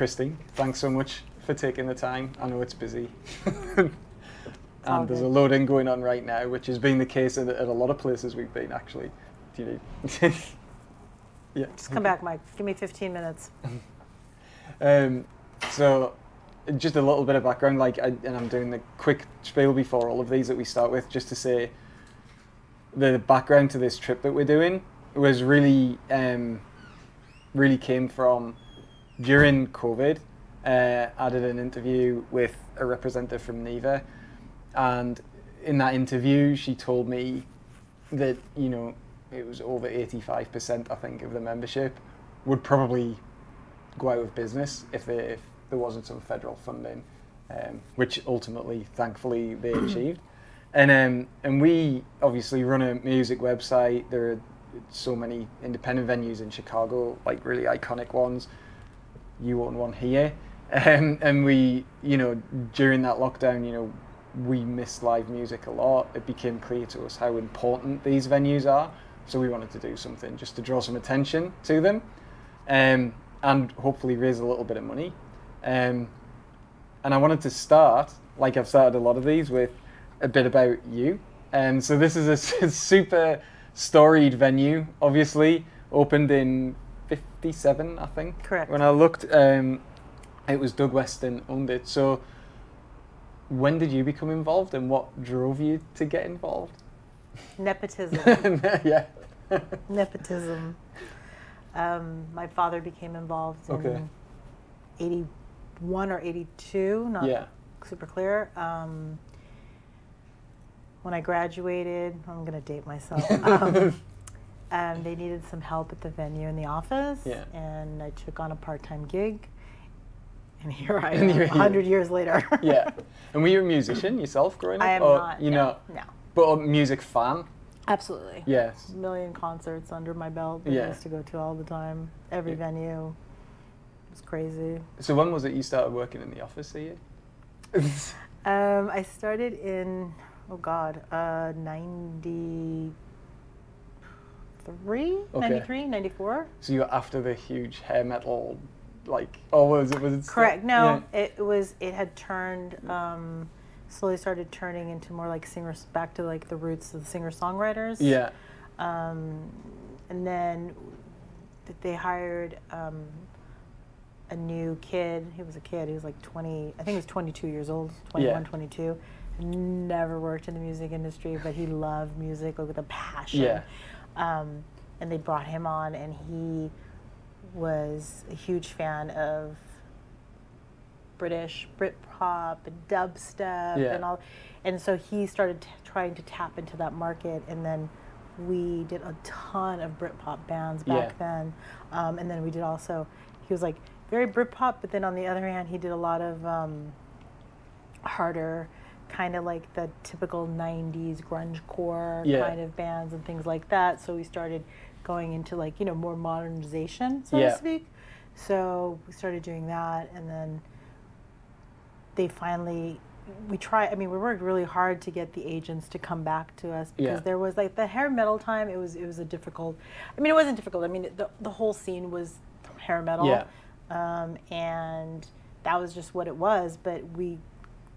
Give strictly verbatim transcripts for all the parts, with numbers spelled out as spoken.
Christine, thanks so much for taking the time. I know it's busy. And there's a load in going on right now, which has been the case at, at a lot of places we've been, actually. Do you need? Yeah. Just come back, Mike. Give me fifteen minutes. um, so, just a little bit of background, like, I, and I'm doing the quick spiel before all of these that we start with, just to say the background to this trip that we're doing was really, um, really came from during COVID. Uh, I did an interview with a representative from NEVA. And in that interview, she told me that, you know, it was over eighty-five percent, I think, of the membership would probably go out of business if, they, if there wasn't some federal funding, um, which ultimately, thankfully, they achieved. And, um, and we obviously run a music website. There are so many independent venues in Chicago, like really iconic ones. You own one here. Um, and we, you know, during that lockdown, you know, we miss live music a lot. It became clear to us how important these venues are. So we wanted to do something just to draw some attention to them, um, and hopefully raise a little bit of money. Um, and I wanted to start, like I've started a lot of these, with a bit about you. Um, so this is a, a super storied venue, obviously. Opened in fifty-seven, I think. Correct. When I looked, um, it was Doug Weston owned it. So when did you become involved, and what drove you to get involved? Nepotism. Yeah. Nepotism. Um, my father became involved in okay. eighty-one or eighty-two, not yeah. super clear. Um, when I graduated, I'm going to date myself, um, um, they needed some help at the venue in the office, yeah. and I took on a part-time gig. And here I am, one hundred years later. Yeah. And were you a musician yourself growing up? I am or, not. You no, know, no. But a music fan? Absolutely. Yes. A million concerts under my belt that yeah. I used to go to all the time. Every yeah. venue. It was crazy. So when was it you started working in the office here? um, I started in, oh God, uh, ninety-three, okay. ninety-three, ninety-four. So you were after the huge hair metal... Like, oh, was it? Was it correct? No, yeah. it was. It had turned, um, slowly started turning into more like singers, back to like the roots of the singer-songwriters. Yeah. Um, and then they hired um, a new kid. He was a kid. He was like twenty. I think he was twenty-two years old. twenty-one, yeah. twenty-two. Never worked in the music industry, but he loved music like with a passion. Yeah. Um, and they brought him on, and he was a huge fan of British Britpop and dubstep yeah. and all, and so he started t trying to tap into that market. And then we did a ton of Britpop bands back yeah. then, um, and then we did also. He was like very Britpop, but then on the other hand, he did a lot of um, harder, kind of like the typical nineties grungecore yeah. kind of bands and things like that. So we started going into like, you know, more modernization, so yeah. to speak. So we started doing that, and then they finally, we tried, I mean, we worked really hard to get the agents to come back to us, because yeah. there was like the hair metal time, it was, it was a difficult, I mean, it wasn't difficult. I mean, the, the whole scene was hair metal, yeah. um, and that was just what it was, but we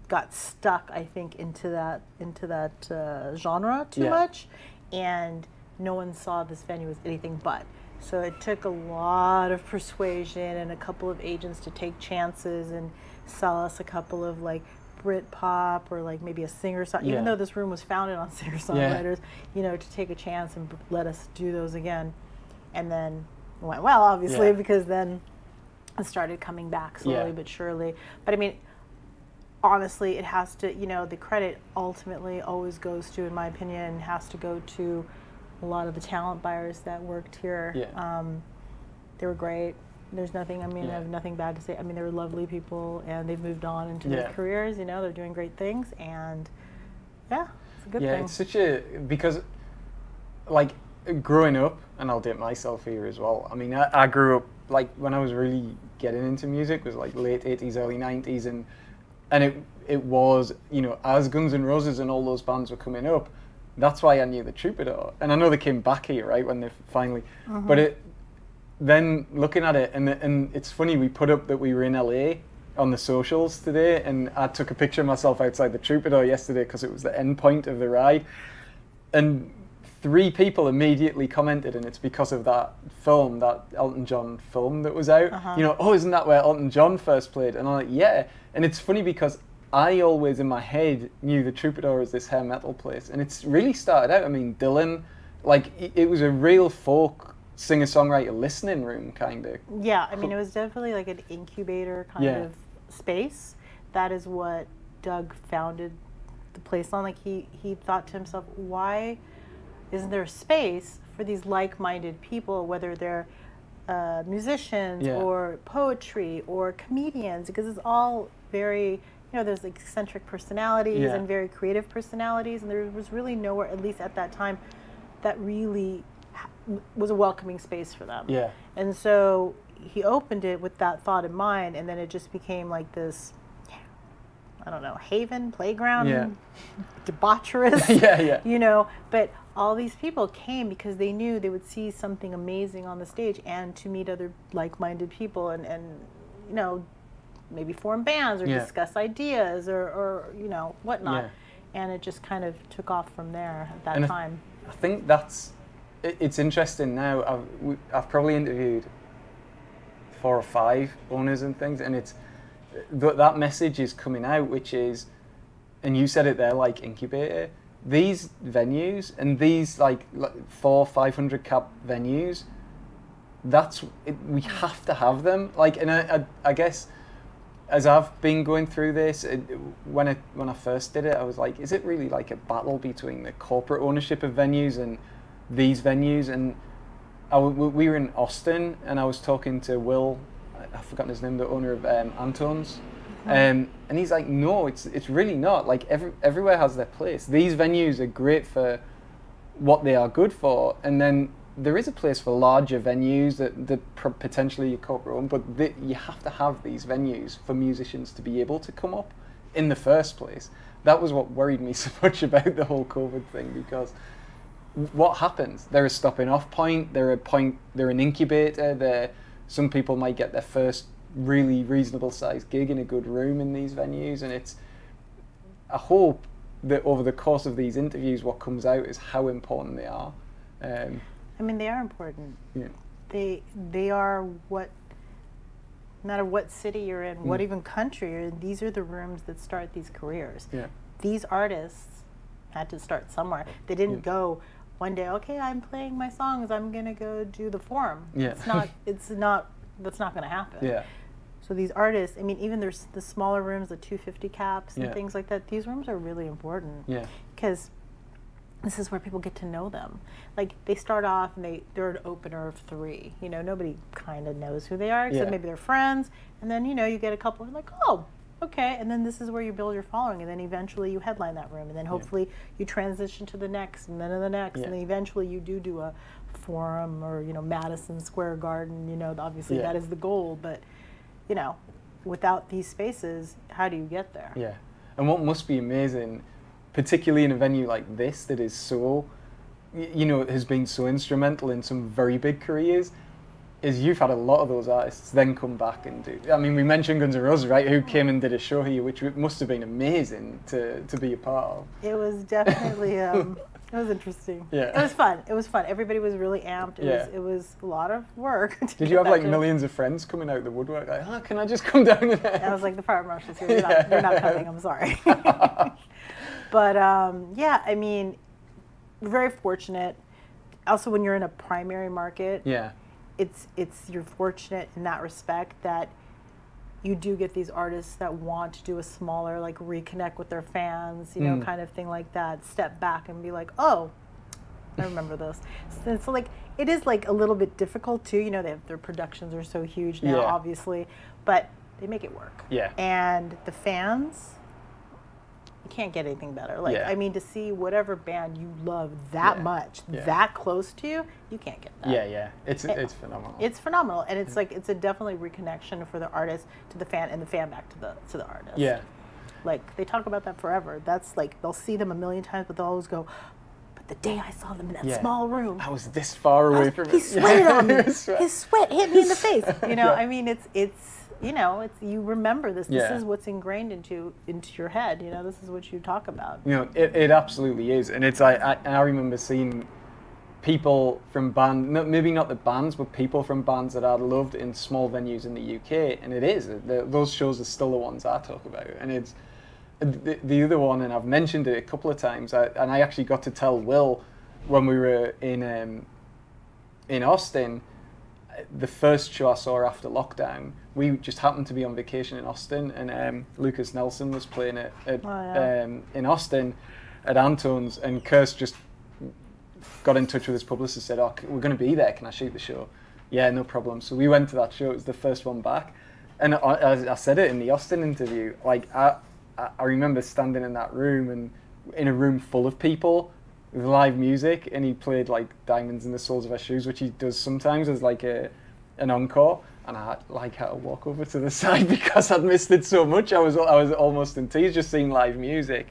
got stuck, I think, into that, into that uh, genre too yeah. much, and no one saw this venue as anything but. So it took a lot of persuasion and a couple of agents to take chances and sell us a couple of like Britpop or like maybe a singer-songwriter, yeah. even though this room was founded on singer-songwriters, yeah. you know, to take a chance and let us do those again. And then it went well, obviously, yeah. because then it started coming back slowly yeah. but surely. But I mean, honestly, it has to, you know, the credit ultimately always goes to, in my opinion, has to go to a lot of the talent buyers that worked here. Yeah. Um, they were great. There's nothing, I mean, yeah. I have nothing bad to say. I mean, they were lovely people, and they've moved on into yeah. their careers, you know, they're doing great things, and yeah, it's a good yeah, thing. Yeah, it's such a, because, like, growing up, and I'll date myself here as well, I mean, I, I grew up, like, when I was really getting into music, was like late eighties, early nineties, and, and it, it was, you know, as Guns N' Roses and all those bands were coming up, that's why I knew the Troubadour. And I know they came back here, right, when they finally... Mm-hmm. But it, then looking at it, and and it's funny, we put up that we were in L A on the socials today, and I took a picture of myself outside the Troubadour yesterday because it was the end point of the ride, and three people immediately commented, and it's because of that film, that Elton John film that was out. Uh-huh. You know, oh, isn't that where Elton John first played? And I'm like, yeah. And it's funny because I always, in my head, knew the Troubadour as this hair metal place, and it's really started out. I mean, Dylan, like, it was a real folk singer-songwriter listening room, kind of. Yeah, I mean, it was definitely like an incubator kind yeah. of space. That is what Doug founded the place on. Like, he, he thought to himself, why isn't there a space for these like-minded people, whether they're uh, musicians yeah. or poetry or comedians, because it's all very, you know, there's eccentric personalities yeah. and very creative personalities, and there was really nowhere, at least at that time, that really ha was a welcoming space for them. Yeah. And so he opened it with that thought in mind, and then it just became like this, I don't know, haven, playground, yeah. debaucherous, yeah, yeah. you know, but all these people came because they knew they would see something amazing on the stage and to meet other like-minded people and, and, you know, maybe form bands or yeah. discuss ideas or, or, you know, whatnot. Yeah. And it just kind of took off from there at that and time. I, I think that's, it, it's interesting now. I've, I've probably interviewed four or five owners and things, and it's, th that message is coming out, which is, and you said it there, like incubator, these venues and these like, like four, five hundred cap venues, that's it, we have to have them. Like, and I, I, I guess as I've been going through this, it, when I when I first did it, I was like, is it really like a battle between the corporate ownership of venues and these venues? And I, we were in Austin, and I was talking to Will, I've forgotten his name, the owner of um, Anton's. Um, and he's like, no, it's it's really not. Like, every, everywhere has their place. These venues are great for what they are good for, and then there is a place for larger venues that, that potentially you corporate own, but they, you have to have these venues for musicians to be able to come up in the first place. That was what worried me so much about the whole COVID thing, because what happens? They're a stopping off point, they're a point, they're an incubator, they're, some people might get their first really reasonable sized gig in a good room in these venues, and it's, I hope that over the course of these interviews what comes out is how important they are. Um, I mean, they are important. Yeah. They they are what, no matter what city you're in, mm. what even country you're in, these are the rooms that start these careers. Yeah. These artists had to start somewhere. They didn't yeah. go one day, okay, I'm playing my songs, I'm gonna go do the Forum. Yeah. It's not, it's not, that's not gonna happen. Yeah. So these artists, I mean, even there's the smaller rooms, the two fifty caps and yeah. things like that, these rooms are really important. Yeah. Because this is where people get to know them. Like, they start off and they, they're an opener of three. You know, nobody kind of knows who they are, except yeah. maybe they're friends. And then, you know, you get a couple who are like, oh, okay. And then this is where you build your following. And then eventually you headline that room. And then hopefully yeah. you transition to the next, and then to the next. Yeah. And then eventually you do do a Forum or, you know, Madison Square Garden. You know, obviously yeah. that is the goal. But, you know, without these spaces, how do you get there? Yeah. And what must be amazing, particularly in a venue like this that is so, you know, has been so instrumental in some very big careers, is you've had a lot of those artists then come back and do, I mean, we mentioned Guns N' Roses, right, who came and did a show here, which must have been amazing to, to be a part of. It was definitely, um, it was interesting. Yeah. It was fun. It was fun. Everybody was really amped. It, yeah. was, it was a lot of work. Did you have like millions of friends coming out the woodwork? Like, oh, can I just come down and I was like, the fire marshal's here. We're, yeah. not, we're not coming. I'm sorry. But um, yeah, I mean, we're very fortunate. Also, when you're in a primary market, yeah. It's it's you're fortunate in that respect that you do get these artists that want to do a smaller, like, reconnect with their fans, you know, mm. kind of thing like that. Step back and be like, oh, I remember this. So, so like, it is like a little bit difficult too. You know, they have, their productions are so huge now, yeah. obviously, but they make it work. Yeah. And the fans, you can't get anything better. Like, yeah. I mean, to see whatever band you love that yeah. much, yeah. that close to you, you can't get that. Yeah, yeah. It's it, it's phenomenal. It's phenomenal, and it's like, it's a definitely reconnection for the artist to the fan and the fan back to the to the artist. Yeah. Like, they talk about that forever. That's like, they'll see them a million times, but they'll always go, the day I saw them in that yeah. small room. I was this far away was, from he it. He sweated on me. His sweat hit me in the face. You know, yeah. I mean, it's, it's, you know, it's, you remember this. Yeah. This is what's ingrained into into your head. You know, this is what you talk about. You know, it, it absolutely is. And it's, I, I, I remember seeing people from bands, no, maybe not the bands, but people from bands that I loved in small venues in the U K. And it is, the, those shows are still the ones I talk about. And it's, the, the other one, and I've mentioned it a couple of times, I, and I actually got to tell Will when we were in um, in Austin, the first show I saw after lockdown, we just happened to be on vacation in Austin, and um, Lucas Nelson was playing at, at, oh, yeah. um, in Austin at Anton's, and Kirse just got in touch with his publicist and said, oh, we're going to be there, can I shoot the show? Yeah, no problem. So we went to that show, it was the first one back, and I, I said it in the Austin interview, like, I... I remember standing in that room, and in a room full of people with live music, and he played like Diamonds in the Soles of Our Shoes, which he does sometimes as like a an encore, and I like had to walk over to the side because I'd missed it so much. I was I was almost in tears just seeing live music.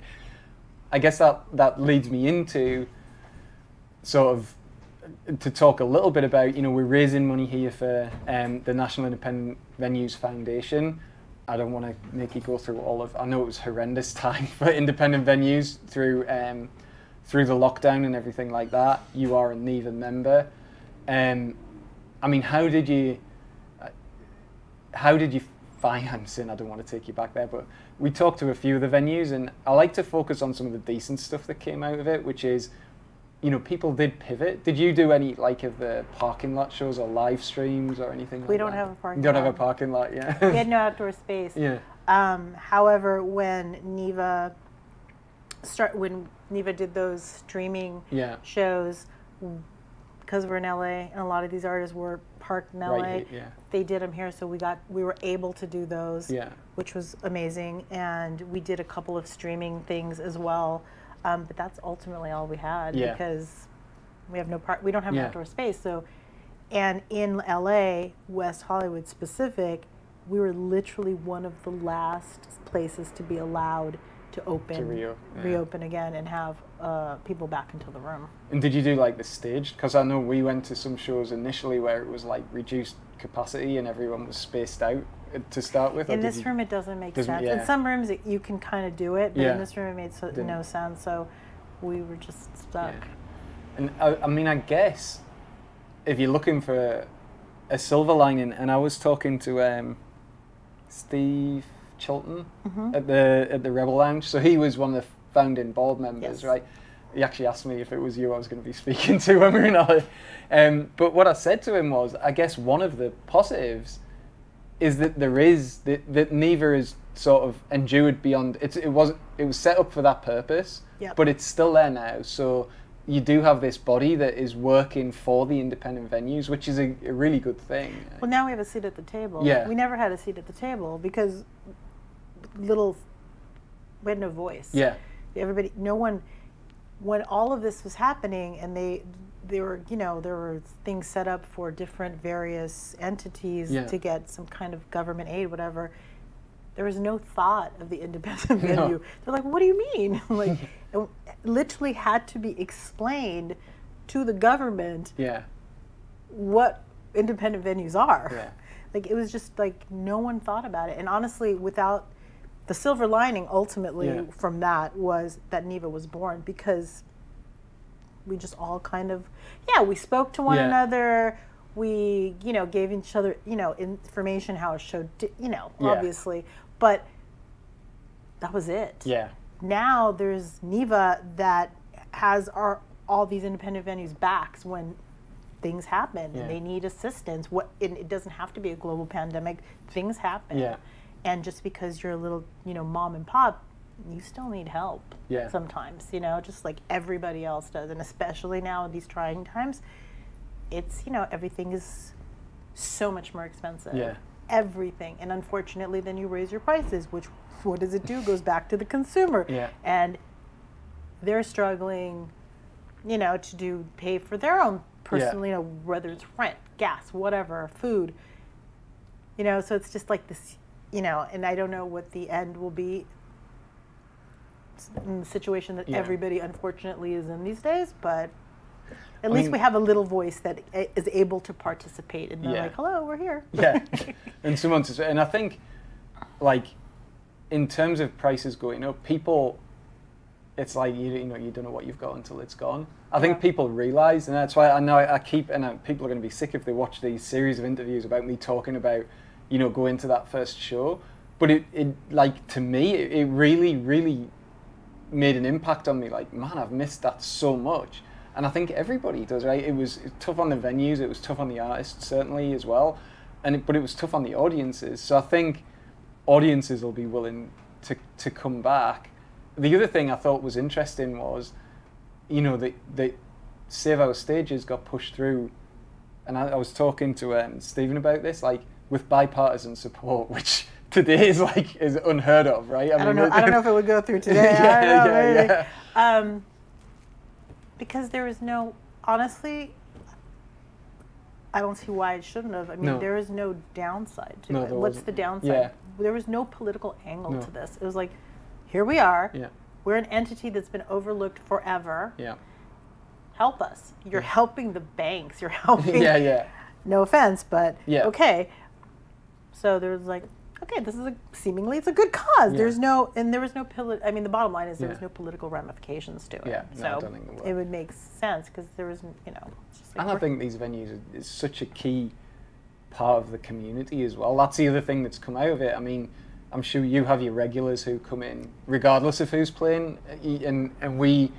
I guess that that leads me into sort of to talk a little bit about, you know, we're raising money here for um, the National Independent Venues Foundation. I don't want to make you go through all of, I know it was a horrendous time for independent venues through um, through the lockdown and everything like that. You are a NEVA member. Um, I mean, how did you, how did you finance it? I don't want to take you back there, but we talked to a few of the venues, and I like to focus on some of the decent stuff that came out of it, which is, you know, people did pivot. Did you do any, like, of the parking lot shows or live streams or anything like that? We don't have a parking lot. You don't have a parking lot, yeah. We had no outdoor space. Yeah. Um, however, when NEVA start, when NEVA did those streaming yeah. shows, because we're in L A and a lot of these artists were parked in L A, right, yeah. they did them here, so we got we were able to do those, yeah. which was amazing. And we did a couple of streaming things as well. Um, but that's ultimately all we had yeah. because we have no part. We don't have yeah. outdoor space. So, and in L A, West Hollywood specific, we were literally one of the last places to be allowed to open, to re yeah. reopen again, and have uh, people back into the room. And did you do like the staged? Because I know we went to some shows initially where it was like reduced capacity and everyone was spaced out to start with. In this you, room, it doesn't make doesn't, sense. Yeah. In some rooms, it, you can kind of do it, but yeah. in this room, it made so, no sense. So we were just stuck. Yeah. And I, I mean, I guess if you're looking for a silver lining, and I was talking to um, Steve Chilton mm-hmm. at the at the Rebel Lounge. So he was one of the founding board members, yes. right? He actually asked me if it was you I was going to be speaking to when we were in L A. Um, but what I said to him was, I guess one of the positives is that there is that, that NEVA is sort of endured beyond. It's it was it was set up for that purpose, yep. but it's still there now. So you do have this body that is working for the independent venues, which is a, a really good thing. Well, now we have a seat at the table. Yeah, we never had a seat at the table because little we had no voice. Yeah, everybody, no one. When all of this was happening, and they. There were, you know, there were things set up for different various entities yeah. to get some kind of government aid, whatever. There was no thought of the independent venue. No. They're like, what do you mean? Like, it literally had to be explained to the government yeah. what independent venues are. Yeah. Like, it was just like no one thought about it. And honestly, without the silver lining, ultimately yeah. from that was that NEVA was born, because we just all kind of, yeah, we spoke to one yeah. another. We, you know, gave each other, you know, information, how a show, di you know, yeah. obviously. But that was it. Yeah. Now there's NEVA that has our all these independent venues' backs when things happen yeah. and they need assistance. What it, it doesn't have to be a global pandemic. Things happen. Yeah. And just because you're a little, you know, mom and pop, you still need help yeah. sometimes, you know, just like everybody else does. And especially now in these trying times, it's, you know, everything is so much more expensive. Yeah. Everything. And unfortunately, then you raise your prices, which what does it do? Goes back to the consumer. Yeah. And they're struggling, you know, to do pay for their own personal, yeah. you know, whether it's rent, gas, whatever, food, you know, so it's just like this, you know, and I don't know what the end will be. situation that yeah. everybody unfortunately is in these days, but at I least mean, we have a little voice that is able to participate, and they're yeah. like, hello, we're here. Yeah, and someone to, and I think, like, in terms of prices going up, people, it's like, you, you know, you don't know what you've got until it's gone. I yeah. think people realize, and that's why I know I keep, and I, people are going to be sick if they watch these series of interviews about me talking about, you know, going to that first show. But it, it like, to me, it, it really, really made an impact on me. Like, man, I've missed that so much. And I think everybody does, right? It was tough on the venues, it was tough on the artists, certainly, as well. And it, but it was tough on the audiences. So I think audiences will be willing to, to come back. The other thing I thought was interesting was, you know, the, the Save Our Stages got pushed through. And I, I was talking to um, Stephen about this, like, with bipartisan support, which today is, like, is unheard of, right? I, I, mean, don't, know, I don't know if it would go through today. yeah, I don't know, yeah, maybe. yeah. Um, Because there is no, honestly, I don't see why it shouldn't have. I mean, no. there is no downside to no, it. What's wasn't. the downside? Yeah. There was no political angle no. to this. It was like, here we are. Yeah. We're an entity that's been overlooked forever. Yeah. Help us. You're yeah. helping the banks. You're helping. yeah, yeah. No offense, but yeah. okay. So there was like, okay, this is a, seemingly it's a good cause. Yeah. There's no, and there was no, I mean, the bottom line is there yeah. was no political ramifications to it. Yeah, no, so I don't think there were. It would make sense because there was, you know. It's just like, and I think these venues are, is such a key part of the community as well. That's the other thing that's come out of it. I mean, I'm sure you have your regulars who come in regardless of who's playing, and and we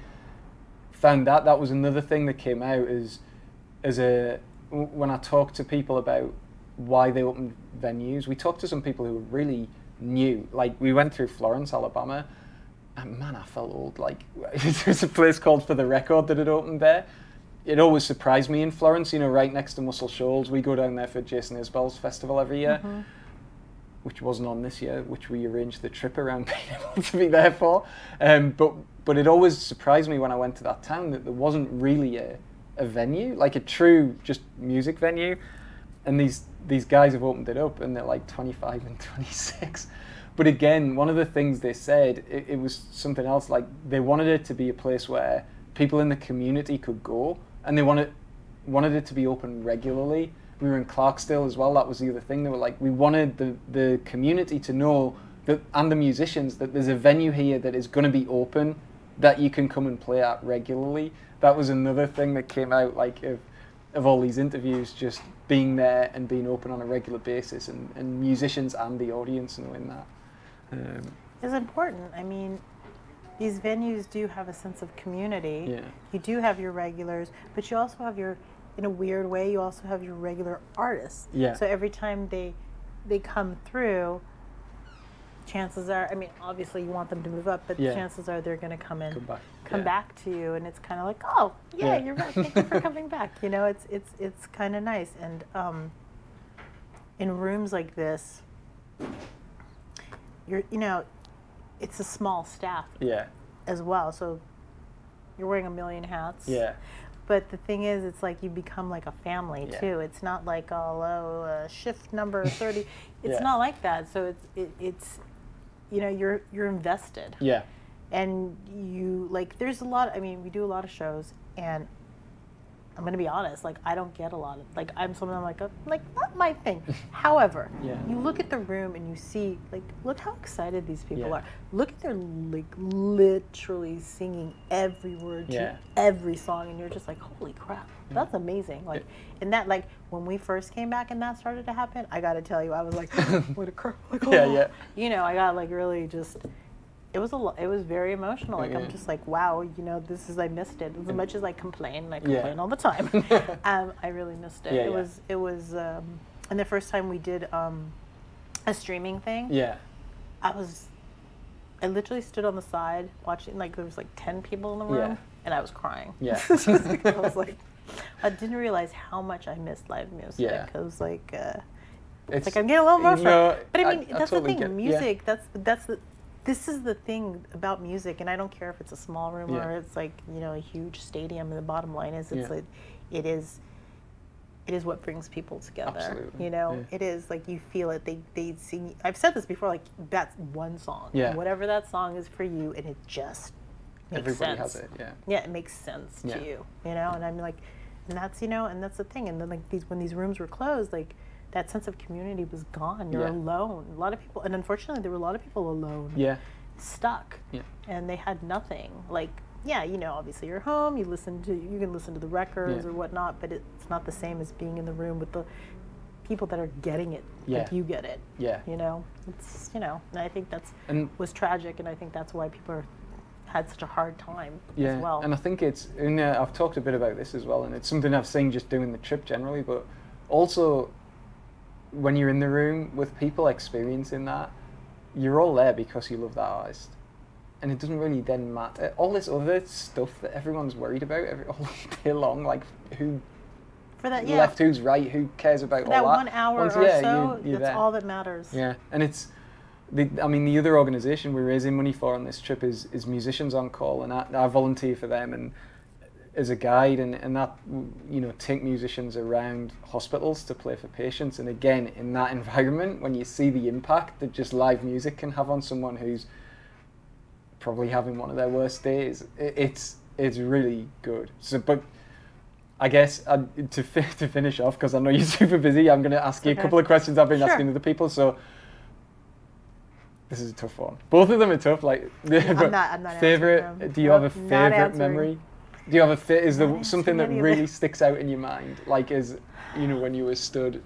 found that that was another thing that came out as as a when I talked to people about why they opened venues. We talked to some people who were really new. Like, we went through Florence, Alabama, and man, I felt old. Like, there's a place called For The Record that had opened there. It always surprised me in Florence, you know, right next to Muscle Shoals. We go down there for Jason Isbell's festival every year, mm-hmm. which wasn't on this year, which we arranged the trip around being able to be there for. Um, but, but it always surprised me when I went to that town that there wasn't really a, a venue, like a true just music venue. And these these guys have opened it up, and they're like twenty-five and twenty-six. But again, one of the things they said, it, it was something else. Like, they wanted it to be a place where people in the community could go, and they wanted wanted it to be open regularly. We were in Clarksdale as well. That was the other thing. They were like, we wanted the the community to know that, and the musicians, that there's a venue here that is going to be open that you can come and play at regularly. That was another thing that came out, like, of of all these interviews, just being there and being open on a regular basis, and, and musicians and the audience knowing that. Um, it's important. I mean, these venues do have a sense of community. Yeah. You do have your regulars, but you also have your, in a weird way, you also have your regular artists. Yeah. So every time they they come through, chances are, I mean, obviously you want them to move up, but yeah. the chances are they're going to come in, come back, come yeah. back to you, and it's kind of like, oh, yeah, yeah. you're right. Thank you for coming back. You know, it's it's it's kind of nice. And um, in rooms like this, you're you know, it's a small staff. Yeah. As well, so you're wearing a million hats. Yeah. But the thing is, it's like you become like a family yeah. too. It's not like, oh, uh, shift number thirty. It's yeah. not like that. So it's it, it's. You know, you're you're invested. Yeah. And you, like, there's a lot, I mean, we do a lot of shows, and I'm going to be honest, like, I don't get a lot of, like, I'm someone, I'm like, oh, like, not my thing. However, yeah. you look at the room and you see, like, look how excited these people yeah. are. Look at their, like, literally singing every word to yeah. every song, and you're just like, holy crap, that's yeah. amazing. Like, yeah. and that, like, when we first came back and that started to happen, I got to tell you, I was like, what a crap. Like, oh. Yeah, yeah. You know, I got, like, really just... It was a lo it was very emotional. Like, yeah. I'm just like, wow, you know, this is, I missed it. As much as I complain, and I complain yeah. all the time, um, I really missed it. Yeah, it yeah. was, it was, um, and the first time we did um, a streaming thing, yeah, I was, I literally stood on the side watching, like, there was like ten people in the room, yeah. and I was crying. Yeah. Like, I was like, I didn't realize how much I missed live music. Yeah. It was like, uh, it's, like, I'm getting a little emotional. No, but I mean, I, that's I totally the thing, get, music, yeah. that's, that's the, this is the thing about music, and I don't care if it's a small room yeah. or it's like, you know, a huge stadium. And the bottom line is, it's yeah. like, it is, it is what brings people together. Absolutely. You know, yeah. It is like you feel it. They they sing. I've said this before. Like that's one song. Yeah. Whatever that song is for you, and it just makes everybody sense. Has it. Yeah. Yeah, it makes sense yeah. to you. You know, and I'm like, and that's you know, and that's the thing. And then like these when these rooms were closed, like that sense of community was gone. You're yeah. alone. A lot of people, and unfortunately, there were a lot of people alone. Yeah. Stuck. Yeah. And they had nothing. Like. Yeah, you know, obviously you're home, you listen to, you can listen to the records yeah. or whatnot, but it's not the same as being in the room with the people that are getting it, yeah. like you get it, yeah. you know? It's, you know, and I think that's, and was tragic, and I think that's why people are, had such a hard time yeah. as well. And I think it's, and uh, I've talked a bit about this as well, and it's something I've seen just doing the trip generally, but also when you're in the room with people experiencing that, you're all there because you love that artist. And it doesn't really then matter. All this other stuff that everyone's worried about every, all day long, like who for that, yeah. left, who's right, who cares about for all that. That one hour Once, or yeah, so, you, that's there. all that matters. Yeah, and it's, the, I mean, the other organisation we're raising money for on this trip is, is Musicians on Call, and I, I volunteer for them and as a guide, and, and that, you know, take musicians around hospitals to play for patients. And again, in that environment, when you see the impact that just live music can have on someone who's probably having one of their worst days, it's it's really good. So, but I guess uh, to fi to finish off, because I know you're super busy, I'm going to ask okay. you a couple of questions I've been sure. asking other people. So this is a tough one. Both of them are tough. Like, I'm not, I'm not favorite. Do you no, have a favorite memory? Do you have a fit? Is there something that really sticks out in your mind? Like, is you know when you were stood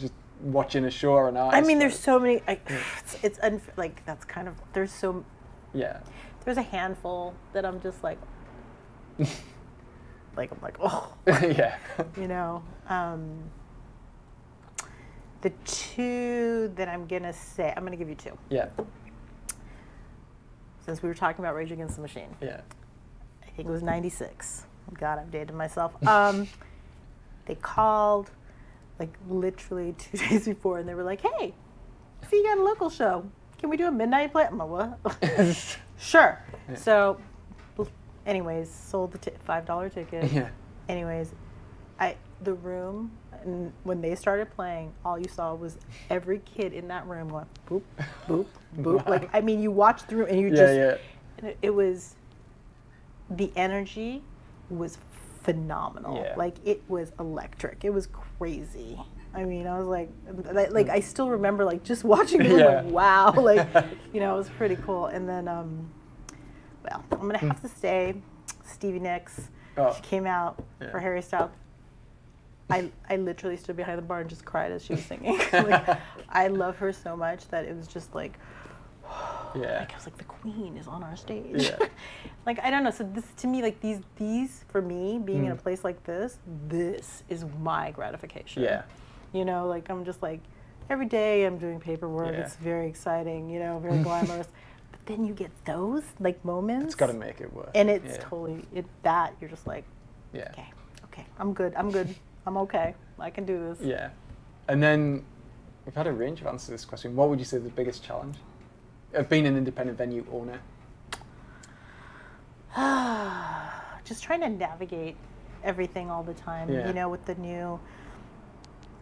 just watching a show or an artist? I mean, there's so many. I, it's it's unf like that's kind of there's so. Yeah. There's a handful that I'm just like, like I'm like, oh. yeah. You know, um, the two that I'm going to say, I'm going to give you two. Yeah. Since we were talking about Rage Against the Machine. Yeah. I think it was ninety-six. God, I've dated myself. Um, they called like literally two days before and they were like, hey, see you got a local show. Can we do a midnight play? I'm like, what? Sure. Yeah. So, anyways, sold the t five dollar ticket. Yeah. Anyways, I the room and when they started playing, all you saw was every kid in that room going boop, boop, boop. Wow. Like I mean, you watched through and you yeah, just yeah. And it, it was the energy was phenomenal. Yeah. Like it was electric. It was crazy. I mean, I was like, like I still remember like just watching it, yeah. like wow, like you know, it was pretty cool. And then, um, well, I'm gonna have to say, Stevie Nicks, oh. she came out yeah. for Harry Styles. I I literally stood behind the bar and just cried as she was singing. Like, I love her so much that it was just like, yeah, like I was like the Queen is on our stage. Yeah. Like I don't know. So this to me, like these these for me being mm. in a place like this, this is my gratification. Yeah. You know, like I'm just like, every day I'm doing paperwork. Yeah. It's very exciting, you know, very glamorous. But then you get those like moments. It's got to make it work. And it's yeah. totally it, that you're just like, yeah. okay, okay, I'm good, I'm good, I'm okay, I can do this. Yeah, and then we've had a range of answers to this question. What would you say is the biggest challenge of being an independent venue owner? Just trying to navigate everything all the time. Yeah. You know, with the new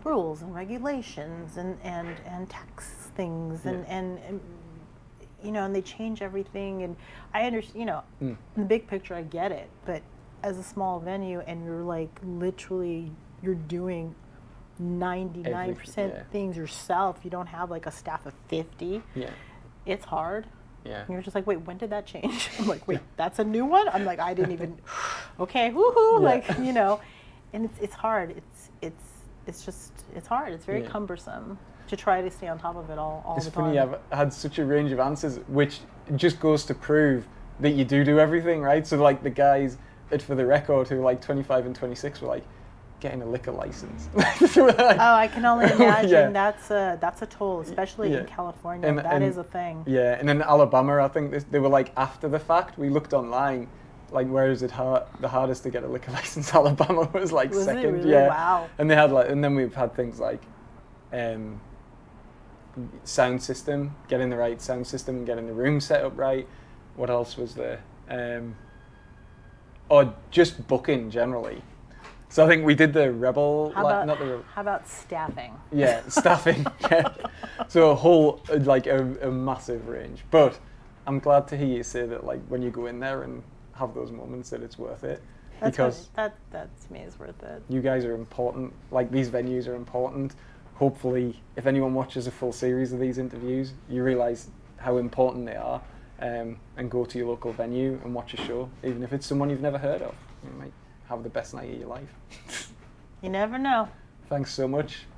rules and regulations and, and, and tax things and, yeah. and, and, you know, and they change everything. And I understand, you know, mm. in the big picture, I get it. But as a small venue and you're like literally, you're doing ninety-nine percent yeah. things yourself. You don't have like a staff of fifty. Yeah. It's hard. Yeah. And you're just like, wait, when did that change? I'm like, wait, that's a new one? I'm like, I didn't even, okay, woohoo. Yeah. Like, you know, and it's, it's hard. It's, it's, It's just, it's hard. It's very yeah. cumbersome to try to stay on top of it all, all it's the time. It's funny, I've had such a range of answers, which just goes to prove that you do do everything, right? So like the guys at For The Record who were like twenty-five and twenty-six were like, getting a liquor license. So like, oh, I can only imagine. Yeah. That's, a, that's a toll, especially yeah. in California. And, that and, is a thing. Yeah, and in Alabama, I think this, they were like, after the fact, we looked online. Like, where is it hard, the hardest to get a liquor license? Alabama was like was second. It really? Yeah. Wow. And they had like, and then we've had things like, um, sound system, getting the right sound system, and getting the room set up right. What else was there? Um, or just booking generally. So I think we did the Rebel... How about, not the Rebel. How about staffing? Yeah, staffing. Yeah. So a whole, like, a, a massive range. But I'm glad to hear you say that, like, when you go in there and have those moments, that it's worth it. That's because what, that, that to me is worth it. You guys are important. Like, these venues are important. Hopefully, if anyone watches a full series of these interviews, you realise how important they are, um, and go to your local venue and watch a show, even if it's someone you've never heard of. You might have the best night of your life. You never know. Thanks so much.